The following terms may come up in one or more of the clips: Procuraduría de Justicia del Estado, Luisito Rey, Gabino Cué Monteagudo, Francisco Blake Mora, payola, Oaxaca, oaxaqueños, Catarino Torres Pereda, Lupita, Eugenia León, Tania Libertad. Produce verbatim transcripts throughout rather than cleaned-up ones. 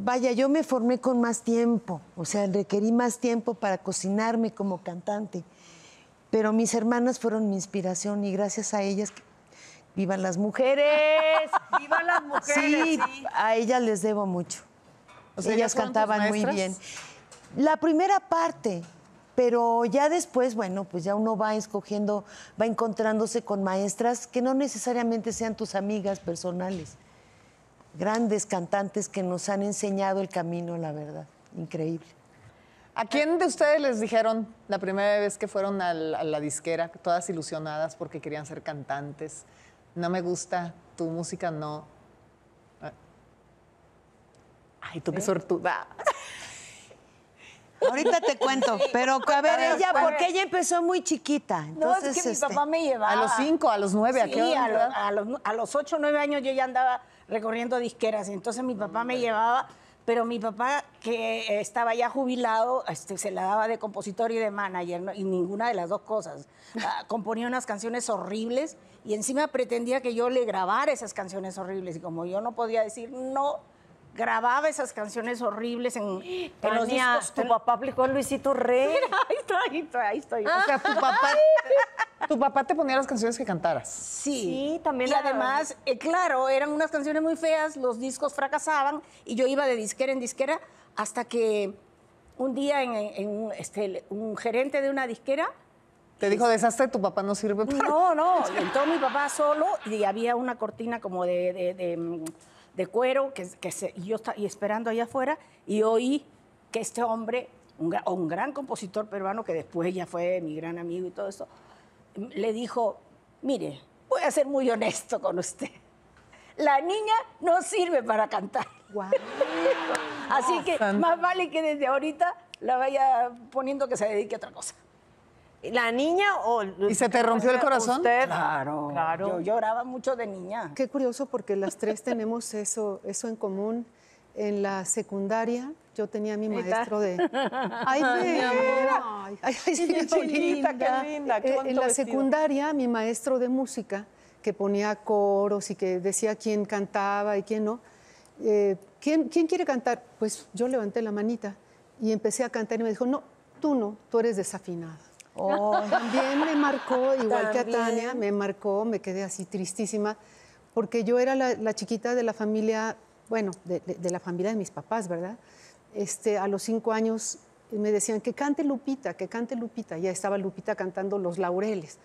Vaya, yo me formé con más tiempo, o sea, requerí más tiempo para cocinarme como cantante. Pero mis hermanas fueron mi inspiración y gracias a ellas, ¡vivan las mujeres! ¡Vivan las mujeres! Sí, sí, a ellas les debo mucho. O sea, ellas cantaban muy bien. La primera parte, pero ya después, bueno, pues ya uno va escogiendo, va encontrándose con maestras que no necesariamente sean tus amigas personales. Grandes cantantes que nos han enseñado el camino, la verdad. Increíble. ¿A quién de ustedes les dijeron la primera vez que fueron a la, a la disquera, todas ilusionadas porque querían ser cantantes? No me gusta, tu música no. Ay, tú qué sortuda. Ahorita te cuento, pero a ver, ella, porque ella empezó muy chiquita. Entonces, no, es que este, mi papá me llevaba. A los cinco, a los nueve, sí, ¿a qué hora? A, lo, a, los, a los ocho, nueve años yo ya andaba recorriendo disqueras, entonces mi papá me llevaba, pero mi papá, que estaba ya jubilado, este, se la daba de compositor y de manager, ¿no? Y ninguna de las dos cosas. Ah, componía unas canciones horribles y encima pretendía que yo le grabara esas canciones horribles, y como yo no podía decir no, grababa esas canciones horribles en, en los discos. Tu papá aplicó a Luisito Rey. Mira, ahí estoy, ahí estoy. O sea, tu papá, tu papá te ponía las canciones que cantaras. Sí. Sí, también. Y la además, eh, claro, eran unas canciones muy feas, los discos fracasaban y yo iba de disquera en disquera hasta que un día en, en este, un gerente de una disquera te dijo, desastre, tu papá no sirve para... No, no, entonces mi papá solo y había una cortina como de... de, de de cuero, que, que se, yo estaba esperando allá afuera, y oí que este hombre, un, un gran compositor peruano, que después ya fue mi gran amigo y todo eso, le dijo, mire, voy a ser muy honesto con usted, la niña no sirve para cantar. Wow. Así que más vale que desde ahorita la vaya poniendo que se dedique a otra cosa. ¿La niña o...? ¿Y se te rompió el corazón? Usted, claro, claro. Yo lloraba mucho de niña. Qué curioso, porque las tres tenemos eso, eso en común. En la secundaria yo tenía a mi maestro de... ¡Ay, mi amor! ¡Ay, qué linda! ¡Qué linda! En la secundaria, mi maestro de música, que ponía coros y que decía quién cantaba y quién no. Eh, ¿quién, ¿Quién quiere cantar? Pues yo levanté la manita y empecé a cantar y me dijo, no, tú no, tú eres desafinada. Oh, también me marcó, igual también. que a Tania, me marcó, me quedé así tristísima, porque yo era la, la chiquita de la familia, bueno, de, de, de la familia de mis papás, ¿verdad? Este, a los cinco años me decían que cante Lupita, que cante Lupita, ya estaba Lupita cantando Los Laureles,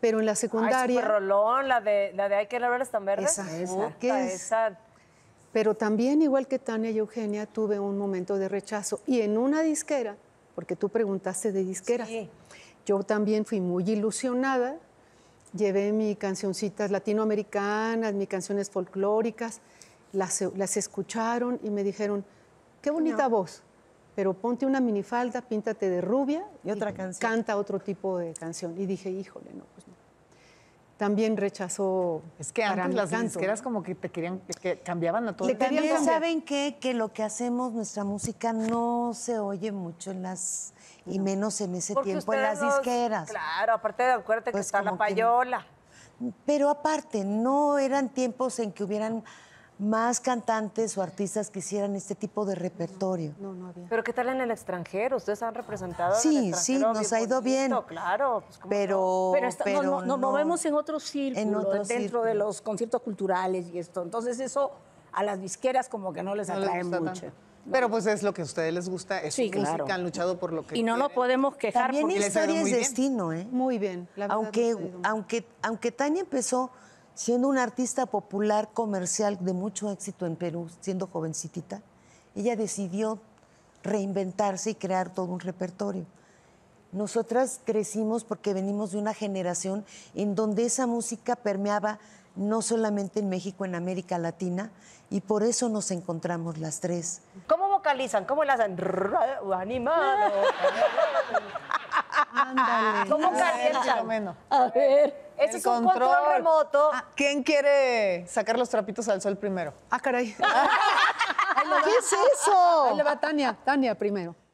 pero en la secundaria... Ay, rolón, la de, la de Hay que Laureles tan verdes. Esa, esa, ¿qué es? Esa. Pero también, igual que Tania y Eugenia, tuve un momento de rechazo, y en una disquera, porque tú preguntaste de disqueras. Sí. Yo también fui muy ilusionada, llevé mis cancioncitas latinoamericanas, mis canciones folclóricas, las, las escucharon y me dijeron, qué bonita no. voz, pero ponte una minifalda, píntate de rubia y, otra y canción. Canta otro tipo de canción. Y dije, híjole, no, pues no. También rechazó... Es que antes las canto, disqueras, ¿no? Como que te querían, que cambiaban a todo el mundo. También saben que, que lo que hacemos, nuestra música, no se oye mucho en las... Y no. menos en ese Porque tiempo en las los, disqueras. Claro, aparte de acuérdate pues que está la payola. Que, pero aparte, no eran tiempos en que hubieran más cantantes o artistas que hicieran este tipo de repertorio. No, no, no había. Pero ¿qué tal en el extranjero? Ustedes han representado. Sí, en el sí, nos ha ido bien. Claro, pues, pero, pero, está, pero no, no, no, nos movemos en otros círculos, en otro dentro círculo. de los conciertos culturales y esto. Entonces eso a las disqueras como que no les no atrae les mucho. Tanto. Pero pues es lo que a ustedes les gusta, es sí, su claro. música, han luchado por lo que Y no quieren. Nos podemos quejar También porque les ha ido muy bien. destino, ¿eh? Muy bien. La aunque, aunque, aunque Tania empezó siendo una artista popular comercial de mucho éxito en Perú, siendo jovencitita, ella decidió reinventarse y crear todo un repertorio. Nosotras crecimos porque venimos de una generación en donde esa música permeaba no solamente en México, en América Latina, y por eso nos encontramos las tres. ¿Cómo vocalizan? ¿Cómo las hacen? Animado. Ándale. ¿Cómo cantan? A ver. Ese es un control remoto. ¿Quién quiere sacar los trapitos al sol primero? Ah, caray. ¿Qué es eso? Ahí le va Tania. Tania primero.